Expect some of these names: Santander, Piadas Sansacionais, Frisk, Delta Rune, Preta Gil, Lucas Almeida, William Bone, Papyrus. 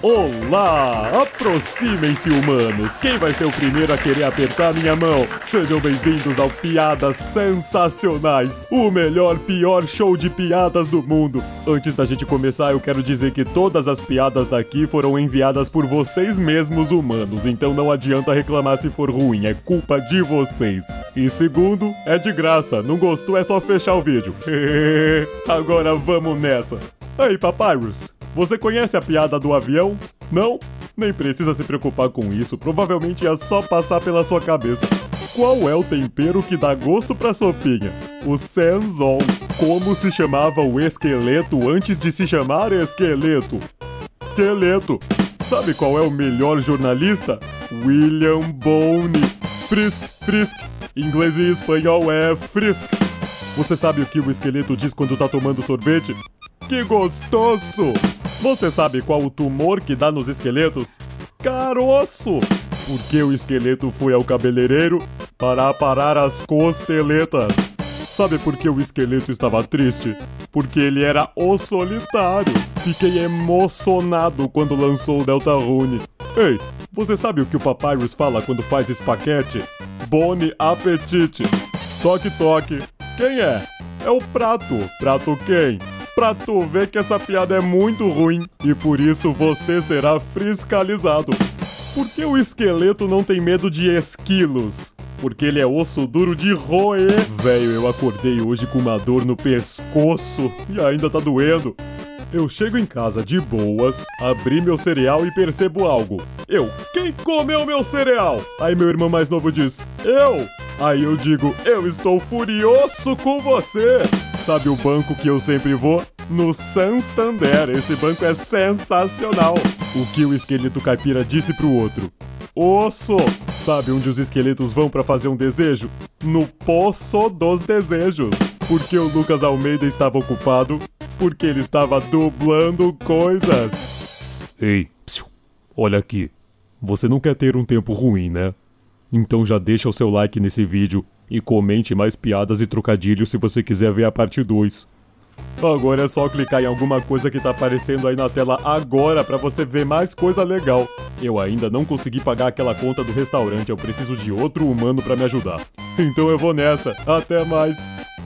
Olá! Aproximem-se, humanos! Quem vai ser o primeiro a querer apertar minha mão? Sejam bem-vindos ao Piadas Sansacionais, o melhor, pior show de piadas do mundo. Antes da gente começar, eu quero dizer que todas as piadas daqui foram enviadas por vocês mesmos, humanos, então não adianta reclamar se for ruim, é culpa de vocês. E segundo, é de graça, não gostou é só fechar o vídeo. Agora vamos nessa. Ei, Papyrus! Você conhece a piada do avião? Não? Nem precisa se preocupar com isso, provavelmente é só passar pela sua cabeça. Qual é o tempero que dá gosto pra sopinha? O senzol. Como se chamava o esqueleto antes de se chamar esqueleto? Esqueleto. Sabe qual é o melhor jornalista? William Bone. Frisk, frisk. Inglês e espanhol é frisk. Você sabe o que o esqueleto diz quando tá tomando sorvete? Que gostoso! Você sabe qual o tumor que dá nos esqueletos? Caroço! Porque o esqueleto foi ao cabeleireiro para aparar as costeletas. Sabe por que o esqueleto estava triste? Porque ele era o solitário. Fiquei emocionado quando lançou o Delta Rune. Ei, você sabe o que o Papyrus fala quando faz espaguete? Bon appetite! Toque, toque! Quem é? É o prato! Prato quem? Pra tu ver que essa piada é muito ruim e por isso você será fiscalizado. Por que o esqueleto não tem medo de esquilos? Porque ele é osso duro de roer. Velho, eu acordei hoje com uma dor no pescoço e ainda tá doendo. Eu chego em casa de boas, abri meu cereal e percebo algo. Eu, quem comeu meu cereal? Aí meu irmão mais novo diz, eu! Aí eu digo, eu estou furioso com você! Sabe o banco que eu sempre vou? No Santander, esse banco é sensacional! O que o esqueleto caipira disse pro outro? Osso! Sabe onde os esqueletos vão pra fazer um desejo? No Poço dos Desejos! Porque o Lucas Almeida estava ocupado? Porque ele estava dublando coisas! Ei, psiu, olha aqui, você não quer ter um tempo ruim, né? Então já deixa o seu like nesse vídeo e comente mais piadas e trocadilhos se você quiser ver a parte 2. Agora é só clicar em alguma coisa que tá aparecendo aí na tela agora pra você ver mais coisa legal. Eu ainda não consegui pagar aquela conta do restaurante, eu preciso de outro humano pra me ajudar. Então eu vou nessa, até mais!